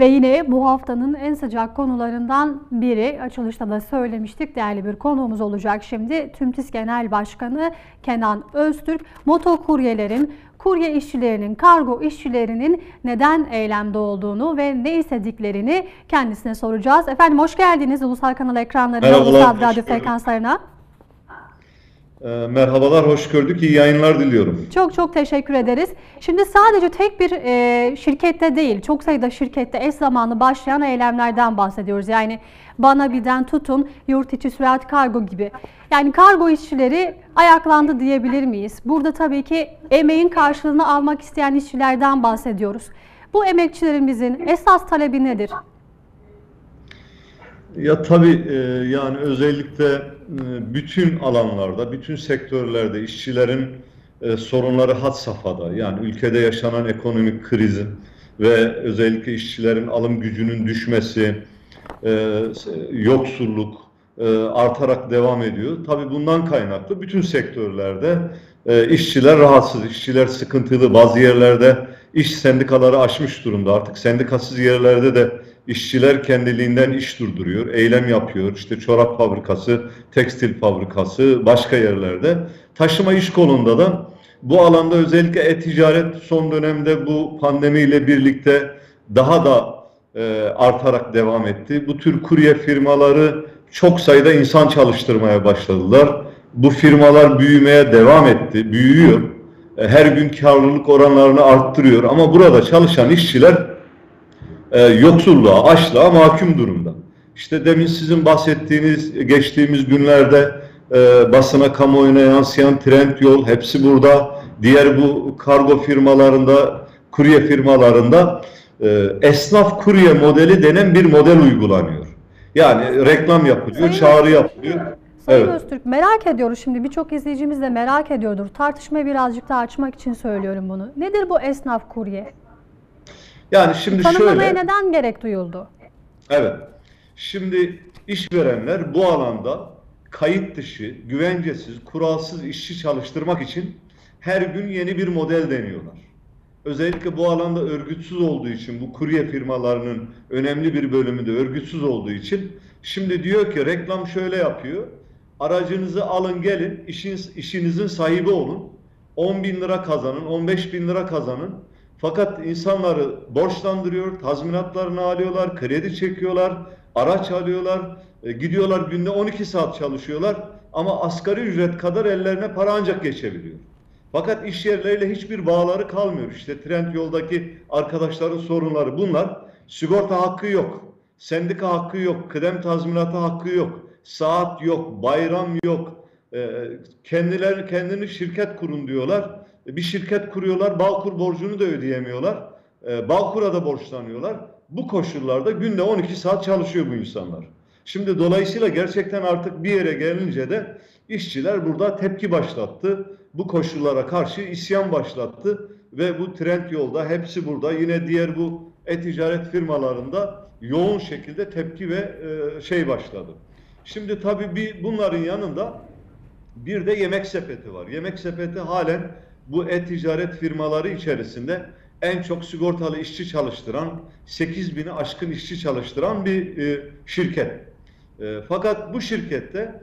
Ve yine bu haftanın en sıcak konularından biri, açılışta da söylemiştik, değerli bir konuğumuz olacak şimdi. TÜMTİS Genel Başkanı Kenan Öztürk, motokuryelerin, kurye işçilerinin, kargo işçilerinin neden eylemde olduğunu ve ne istediklerini kendisine soracağız. Efendim hoş geldiniz Ulusal Kanal ekranlarına, Ulusal Radyo frekanslarına. Merhabalar, hoş gördük. İyi yayınlar diliyorum. Çok çok teşekkür ederiz. Şimdi sadece tek bir şirkette değil, çok sayıda şirkette eş zamanlı başlayan eylemlerden bahsediyoruz. Yani Banabiden tutun, Yurtiçi Sürat Kargo gibi. Yani kargo işçileri ayaklandı diyebilir miyiz? Burada tabii ki emeğin karşılığını almak isteyen işçilerden bahsediyoruz. Bu emekçilerimizin esas talebi nedir? Ya tabii yani özellikle bütün alanlarda, bütün sektörlerde işçilerin sorunları had safhada. Yani ülkede yaşanan ekonomik krizin ve özellikle işçilerin alım gücünün düşmesi, yoksulluk artarak devam ediyor. Tabii bundan kaynaklı bütün sektörlerde işçiler rahatsız, işçiler sıkıntılı. Bazı yerlerde iş sendikaları aşmış durumda. Artık sendikasız yerlerde de İşçiler kendiliğinden iş durduruyor, eylem yapıyor. İşte çorap fabrikası, tekstil fabrikası, başka yerlerde. Taşıma iş kolunda da bu alanda özellikle e-ticaret son dönemde bu pandemiyle birlikte daha da artarak devam etti. Bu tür kurye firmaları çok sayıda insan çalıştırmaya başladılar. Bu firmalar büyümeye devam etti, büyüyor. Her gün karlılık oranlarını arttırıyor ama burada çalışan işçiler yoksulluğa, açlığa mahkum durumda. İşte demin sizin bahsettiğiniz, geçtiğimiz günlerde basına, kamuoyuna yansıyan Trendyol, hepsi burada. Diğer bu kargo firmalarında, kurye firmalarında esnaf kurye modeli denen bir model uygulanıyor. Yani reklam yapılıyor, çağrı yapılıyor. Sayın Öztürk, merak ediyoruz şimdi, birçok izleyicimiz de merak ediyordur. Tartışmayı birazcık daha açmak için söylüyorum bunu. Nedir bu esnaf kurye? Yani şimdi tanımlamaya neden gerek duyuldu? Evet. Şimdi işverenler bu alanda kayıt dışı, güvencesiz, kuralsız işçi çalıştırmak için her gün yeni bir model deniyorlar. Özellikle bu alanda örgütsüz olduğu için, bu kurye firmalarının önemli bir bölümü de örgütsüz olduğu için şimdi diyor ki reklam şöyle yapıyor. Aracınızı alın gelin, işinizin sahibi olun. 10.000 lira kazanın, 15.000 lira kazanın. Fakat insanları borçlandırıyor, tazminatlarını alıyorlar, kredi çekiyorlar, araç alıyorlar, gidiyorlar günde 12 saat çalışıyorlar ama asgari ücret kadar ellerine para ancak geçebiliyor. Fakat iş yerleriyle hiçbir bağları kalmıyor. İşte Trendyol'daki arkadaşların sorunları bunlar. Sigorta hakkı yok, sendika hakkı yok, kıdem tazminatı hakkı yok, saat yok, bayram yok. Kendini şirket kurun diyorlar. Bir şirket kuruyorlar, Bağkur borcunu da ödeyemiyorlar. Bağkur'a da borçlanıyorlar. Bu koşullarda günde 12 saat çalışıyor bu insanlar. Şimdi dolayısıyla gerçekten artık bir yere gelince de işçiler burada tepki başlattı. Bu koşullara karşı isyan başlattı ve bu Trendyol'da, hepsi burada, yine diğer bu e-ticaret firmalarında yoğun şekilde tepki ve başladı. Şimdi tabii bunların yanında bir de Yemek Sepeti var. Yemek Sepeti halen bu e-ticaret firmaları içerisinde en çok sigortalı işçi çalıştıran, 8.000'i aşkın işçi çalıştıran bir şirket. Fakat bu şirkette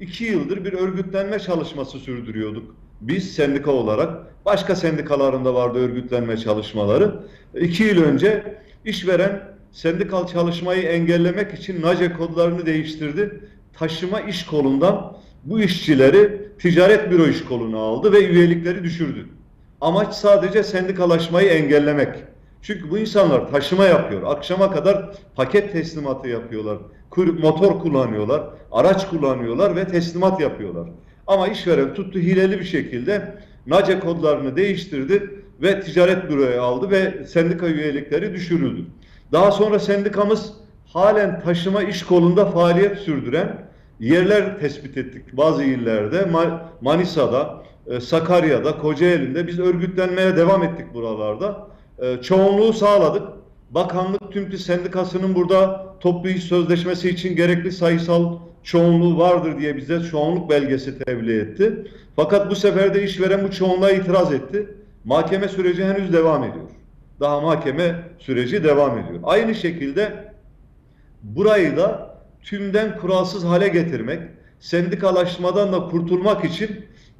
2 yıldır bir örgütlenme çalışması sürdürüyorduk. Biz sendika olarak, başka sendikalarında vardı örgütlenme çalışmaları. 2 yıl önce işveren sendikal çalışmayı engellemek için NACE kodlarını değiştirdi. Taşıma iş kolundan bu işçileri ticaret büro iş koluna aldı ve üyelikleri düşürdü. Amaç sadece sendikalaşmayı engellemek. Çünkü bu insanlar taşıma yapıyor. Akşama kadar paket teslimatı yapıyorlar. Motor kullanıyorlar, araç kullanıyorlar ve teslimat yapıyorlar. Ama işveren tuttu, hileli bir şekilde NACE kodlarını değiştirdi ve ticaret büroya aldı ve sendika üyelikleri düşürüldü. Daha sonra sendikamız halen taşıma iş kolunda faaliyet sürdüren yerler tespit ettik. Bazı illerde, Manisa'da, Sakarya'da, Kocaeli'nde biz örgütlenmeye devam ettik buralarda. Çoğunluğu sağladık. Bakanlık TÜMTİS sendikasının burada toplu iş sözleşmesi için gerekli sayısal çoğunluğu vardır diye bize çoğunluk belgesi tebliğ etti. Fakat bu sefer de işveren bu çoğunluğa itiraz etti. Mahkeme süreci henüz devam ediyor. daha mahkeme süreci devam ediyor. Aynı şekilde burayı da tümden kuralsız hale getirmek, sendikalaşmadan da kurtulmak için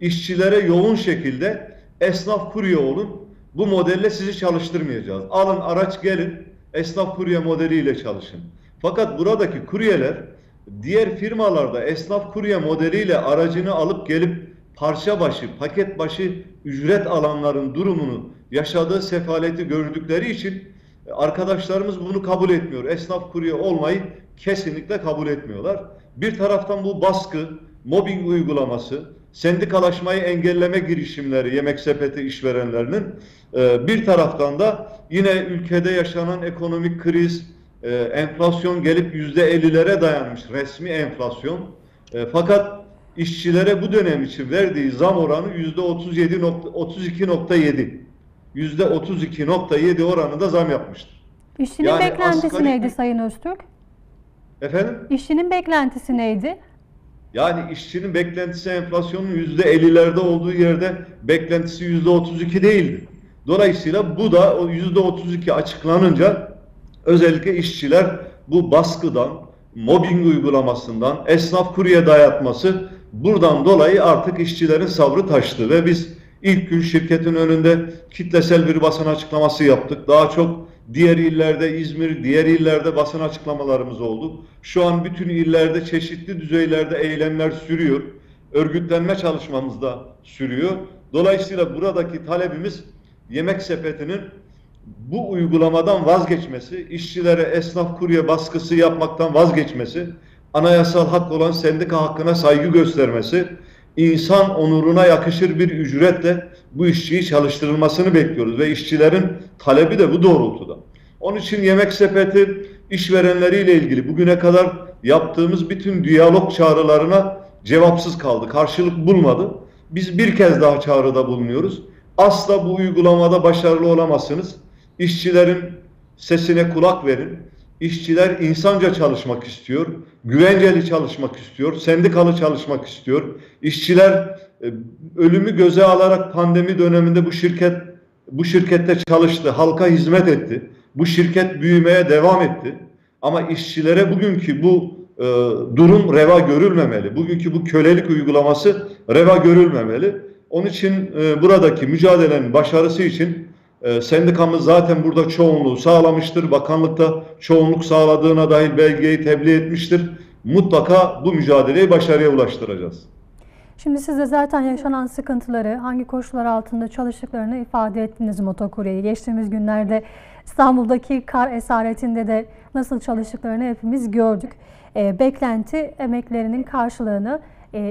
işçilere yoğun şekilde esnaf kurye olun, bu modelle sizi çalıştırmayacağız. Alın araç gelin, esnaf kurye modeliyle çalışın. Fakat buradaki kuryeler diğer firmalarda esnaf kurye modeliyle aracını alıp gelip parça başı, paket başı ücret alanların durumunu, yaşadığı sefaleti gördükleri için arkadaşlarımız bunu kabul etmiyor. Esnaf kurye olmayı kesinlikle kabul etmiyorlar. Bir taraftan bu baskı, mobbing uygulaması, sendikalaşmayı engelleme girişimleri Yemek Sepeti işverenlerinin, bir taraftan da yine ülkede yaşanan ekonomik kriz, enflasyon gelip %50'lere dayanmış resmi enflasyon. Fakat işçilere bu dönem için verdiği zam oranı %32.7. %32.7 oranında zam yapmıştır. İşçinin beklentisi neydi Sayın Öztürk? Efendim? İşçinin beklentisi neydi? Yani işçinin beklentisi enflasyonun %50'lerde olduğu yerde beklentisi %32 değildi. Dolayısıyla bu da o %32 açıklanınca özellikle işçiler bu baskıdan, mobbing uygulamasından, esnaf kurye dayatması, buradan dolayı artık işçilerin sabrı taştı ve biz ilk gün şirketin önünde kitlesel bir basın açıklaması yaptık. Daha çok diğer illerde, İzmir, diğer illerde basın açıklamalarımız oldu. Şu an bütün illerde çeşitli düzeylerde eylemler sürüyor. Örgütlenme çalışmamız da sürüyor. Dolayısıyla buradaki talebimiz Yemek Sepeti'nin bu uygulamadan vazgeçmesi, işçilere esnaf kurye baskısı yapmaktan vazgeçmesi, anayasal hak olan sendika hakkına saygı göstermesi, insan onuruna yakışır bir ücretle bu işçiyi çalıştırılmasını bekliyoruz ve işçilerin talebi de bu doğrultuda. Onun için Yemek Sepeti işverenleriyle ilgili bugüne kadar yaptığımız bütün diyalog çağrılarına cevapsız kaldı, karşılık bulmadı. Biz bir kez daha çağrıda bulunuyoruz. Asla bu uygulamada başarılı olamazsınız. İşçilerin sesine kulak verin. İşçiler insanca çalışmak istiyor, güvenceli çalışmak istiyor, sendikalı çalışmak istiyor. İşçiler ölümü göze alarak pandemi döneminde bu şirkette çalıştı, halka hizmet etti. Bu şirket büyümeye devam etti. Ama işçilere bugünkü bu durum reva görülmemeli. Bugünkü bu kölelik uygulaması reva görülmemeli. Onun için buradaki mücadelenin başarısı için sendikamız zaten burada çoğunluğu sağlamıştır. Bakanlıkta çoğunluk sağladığına dair belgeyi tebliğ etmiştir. Mutlaka bu mücadeleyi başarıya ulaştıracağız. Şimdi siz de zaten yaşanan sıkıntıları, hangi koşullar altında çalıştıklarını ifade ettiniz motokuryeyi. Geçtiğimiz günlerde İstanbul'daki kar esaretinde de nasıl çalıştıklarını hepimiz gördük. Beklenti emeklerinin karşılığını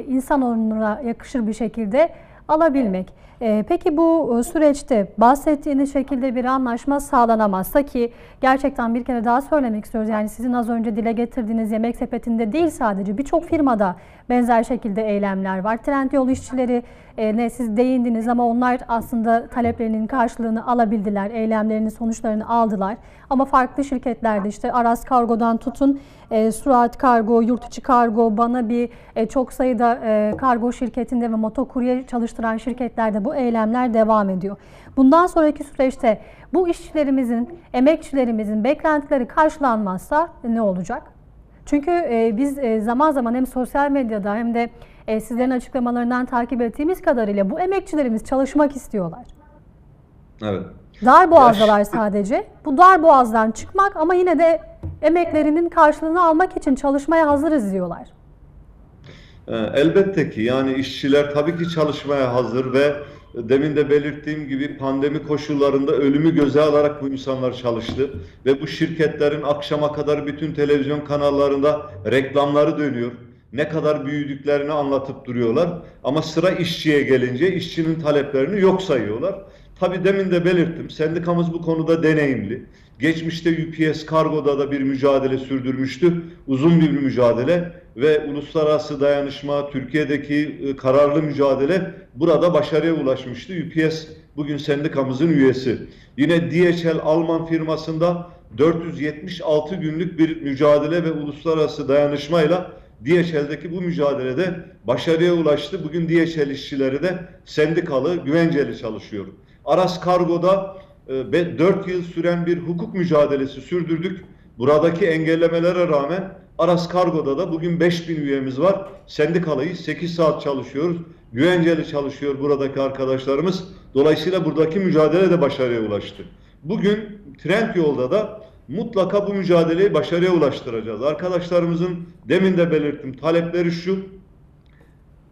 insan onuruna yakışır bir şekilde alabilmek. Peki bu süreçte bahsettiğiniz şekilde bir anlaşma sağlanamazsa, ki gerçekten bir kere daha söylemek istiyoruz. Yani sizin az önce dile getirdiğiniz Yemek Sepeti'nde değil sadece, birçok firmada benzer şekilde eylemler var. Trendyol işçileri ne siz değindiniz ama onlar aslında taleplerinin karşılığını alabildiler. Eylemlerinin sonuçlarını aldılar. Ama farklı şirketlerde işte Aras Kargo'dan tutun Sürat Kargo, Yurtiçi Kargo, bana bir çok sayıda kargo şirketinde ve motokurye çalıştıran şirketlerde bu eylemler devam ediyor. Bundan sonraki süreçte bu işçilerimizin, emekçilerimizin beklentileri karşılanmazsa ne olacak? Çünkü biz zaman zaman hem sosyal medyada hem de sizlerin açıklamalarından takip ettiğimiz kadarıyla bu emekçilerimiz çalışmak istiyorlar. Evet. Darboğazdalar sadece. Bu darboğazdan çıkmak ama yine de emeklerinin karşılığını almak için çalışmaya hazırız diyorlar. Elbette ki yani işçiler tabii ki çalışmaya hazır ve demin de belirttiğim gibi pandemi koşullarında ölümü göze alarak bu insanlar çalıştı. Ve bu şirketlerin akşama kadar bütün televizyon kanallarında reklamları dönüyor. Ne kadar büyüdüklerini anlatıp duruyorlar. Ama sıra işçiye gelince işçinin taleplerini yok sayıyorlar. Tabii demin de belirttim, sendikamız bu konuda deneyimli. Geçmişte UPS Kargo'da da bir mücadele sürdürmüştü. Uzun bir mücadele ve uluslararası dayanışma, Türkiye'deki kararlı mücadele burada başarıya ulaşmıştı. UPS bugün sendikamızın üyesi. Yine DHL Alman firmasında 476 günlük bir mücadele ve uluslararası dayanışmayla DHL'deki bu mücadelede başarıya ulaştı. Bugün DHL işçileri de sendikalı, güvenceli çalışıyor. Aras Kargo'da ve 4 yıl süren bir hukuk mücadelesi sürdürdük. Buradaki engellemelere rağmen Aras Kargo'da da bugün 5000 üyemiz var. Sendikalıyız, 8 saat çalışıyoruz. Güvenceli çalışıyor buradaki arkadaşlarımız. Dolayısıyla buradaki mücadele de başarıya ulaştı. Bugün Trendyol'da da mutlaka bu mücadeleyi başarıya ulaştıracağız. Arkadaşlarımızın demin de belirttim talepleri şu: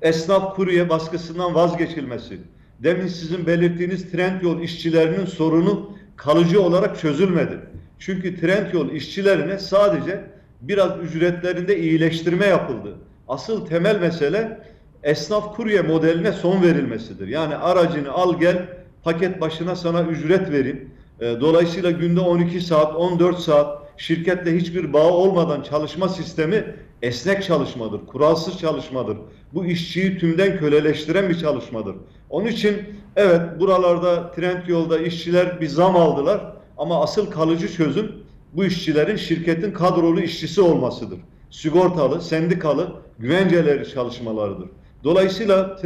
esnaf kurye baskısından vazgeçilmesi. Demin sizin belirttiğiniz Trendyol işçilerinin sorunu kalıcı olarak çözülmedi. Çünkü Trendyol işçilerine sadece biraz ücretlerinde iyileştirme yapıldı. Asıl temel mesele esnaf kurye modeline son verilmesidir. Yani aracını al gel, paket başına sana ücret vereyim. Dolayısıyla günde 12 saat, 14 saat şirketle hiçbir bağı olmadan çalışma sistemi esnek çalışmadır, kuralsız çalışmadır. Bu işçiyi tümden köleleştiren bir çalışmadır. Onun için evet, buralarda Trendyol'da işçiler bir zam aldılar ama asıl kalıcı çözüm bu işçilerin şirketin kadrolu işçisi olmasıdır. Sigortalı, sendikalı, güvenceleri çalışmalarıdır. Dolayısıyla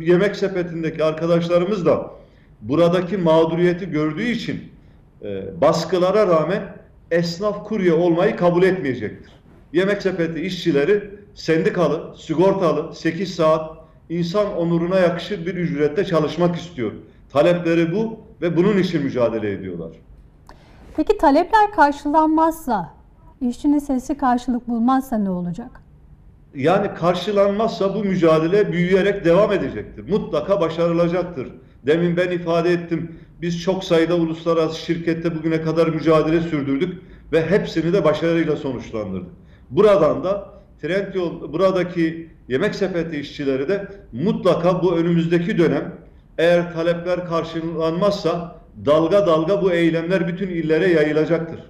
Yemek Sepeti'ndeki arkadaşlarımız da buradaki mağduriyeti gördüğü için baskılara rağmen esnaf kurye olmayı kabul etmeyecektir. Yemek Sepeti işçileri sendikalı, sigortalı, 8 saat insan onuruna yakışır bir ücrette çalışmak istiyor. Talepleri bu ve bunun için mücadele ediyorlar. Peki talepler karşılanmazsa, işçinin sesi karşılık bulmazsa ne olacak? Yani karşılanmazsa bu mücadele büyüyerek devam edecektir. Mutlaka başarılacaktır. Demin ben ifade ettim. Biz çok sayıda uluslararası şirkette bugüne kadar mücadele sürdürdük ve hepsini de başarıyla sonuçlandırdık. Buradan da Trendyol, buradaki Yemek Sepeti işçileri de mutlaka bu önümüzdeki dönem eğer talepler karşılanmazsa dalga dalga bu eylemler bütün illere yayılacaktır.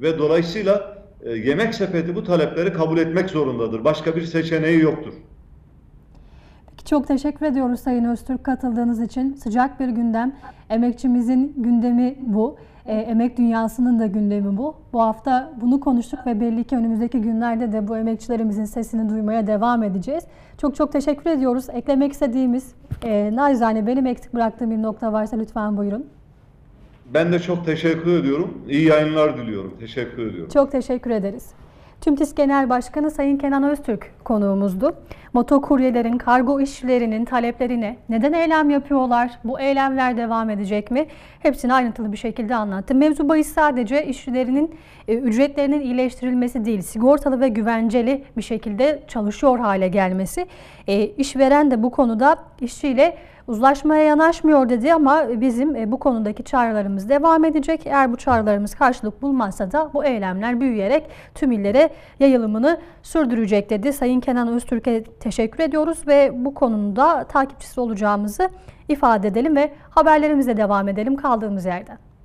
Ve dolayısıyla Yemek Sepeti bu talepleri kabul etmek zorundadır. Başka bir seçeneği yoktur. Çok teşekkür ediyoruz Sayın Öztürk katıldığınız için. Sıcak bir gündem. Emekçimizin gündemi bu. Emek dünyasının da gündemi bu. Bu hafta bunu konuştuk ve belli ki önümüzdeki günlerde de bu emekçilerimizin sesini duymaya devam edeceğiz. Çok çok teşekkür ediyoruz. Eklemek istediğimiz, naçizane benim eksik bıraktığım bir nokta varsa lütfen buyurun. Ben de çok teşekkür ediyorum. İyi yayınlar diliyorum. Teşekkür ediyorum. Çok teşekkür ederiz. TÜMTİS Genel Başkanı Sayın Kenan Öztürk konuğumuzdu. Motokuryelerin, kargo işçilerinin taleplerine neden eylem yapıyorlar, bu eylemler devam edecek mi? Hepsini ayrıntılı bir şekilde anlattı. Mevzu bahis sadece işçilerinin ücretlerinin iyileştirilmesi değil, sigortalı ve güvenceli bir şekilde çalışıyor hale gelmesi. İşveren de bu konuda işçiyle uzlaşmaya yanaşmıyor dedi ama bizim bu konudaki çağrılarımız devam edecek. Eğer bu çağrılarımız karşılık bulmazsa da bu eylemler büyüyerek tüm illere yayılımını sürdürecek dedi. Sayın Kenan Öztürk'e teşekkür ediyoruz ve bu konuda takipçisi olacağımızı ifade edelim ve haberlerimize devam edelim kaldığımız yerden.